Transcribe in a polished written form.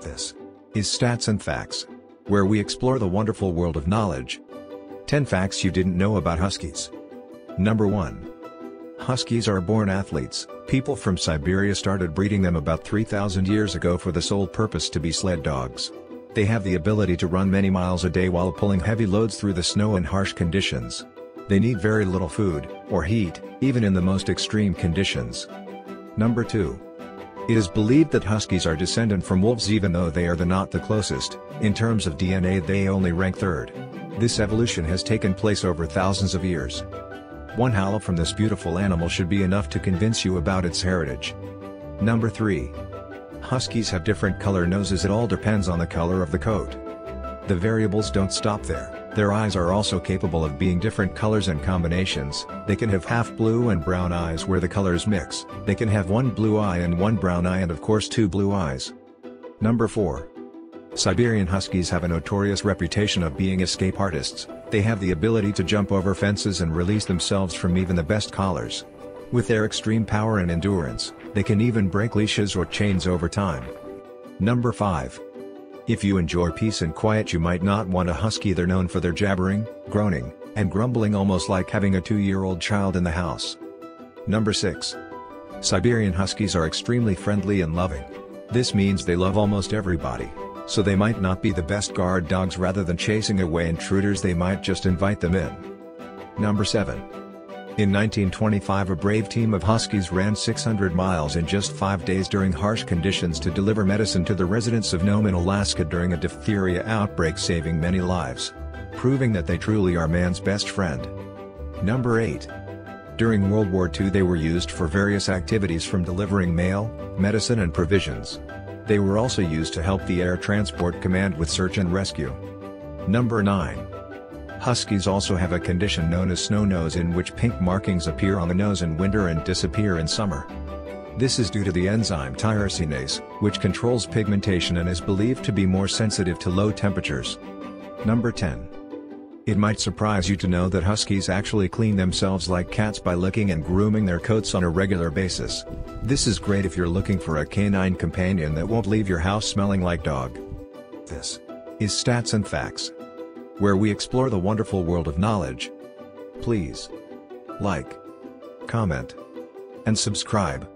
This is Stats and Facts, where we explore the wonderful world of knowledge. 10 facts you didn't know about huskies. Number 1. Huskies are born athletes. People from Siberia started breeding them about 3,000 years ago for the sole purpose to be sled dogs. They have the ability to run many miles a day while pulling heavy loads through the snow in harsh conditions. They need very little food, or heat, even in the most extreme conditions. Number 2. It is believed that huskies are descended from wolves even though they are not the closest. In terms of DNA they only rank third. This evolution has taken place over thousands of years. One howl from this beautiful animal should be enough to convince you about its heritage. Number 3. Huskies have different color noses. It all depends on the color of the coat. The variables don't stop there. Their eyes are also capable of being different colors and combinations. They can have half blue and brown eyes where the colors mix. They can have one blue eye and one brown eye and of course two blue eyes. Number 4. Siberian huskies have a notorious reputation of being escape artists. They have the ability to jump over fences and release themselves from even the best collars. With their extreme power and endurance, they can even break leashes or chains over time. Number 5. If you enjoy peace and quiet you might not want a husky. They're known for their jabbering, groaning, and grumbling, almost like having a 2-year-old child in the house. Number 6. Siberian huskies are extremely friendly and loving. This means they love almost everybody. So they might not be the best guard dogs. Rather than chasing away intruders they might just invite them in. Number 7. In 1925 a brave team of huskies ran 600 miles in just 5 days during harsh conditions to deliver medicine to the residents of Nome in Alaska during a diphtheria outbreak, saving many lives. Proving that they truly are man's best friend. Number 8. During World War II they were used for various activities from delivering mail, medicine and provisions. They were also used to help the Air Transport Command with search and rescue. Number 9. Huskies also have a condition known as snow nose, in which pink markings appear on the nose in winter and disappear in summer. This is due to the enzyme tyrosinase, which controls pigmentation and is believed to be more sensitive to low temperatures. Number 10. It might surprise you to know that huskies actually clean themselves like cats by licking and grooming their coats on a regular basis. This is great if you're looking for a canine companion that won't leave your house smelling like dog. This is Stats and Facts, where we explore the wonderful world of knowledge. Please like, comment, and subscribe.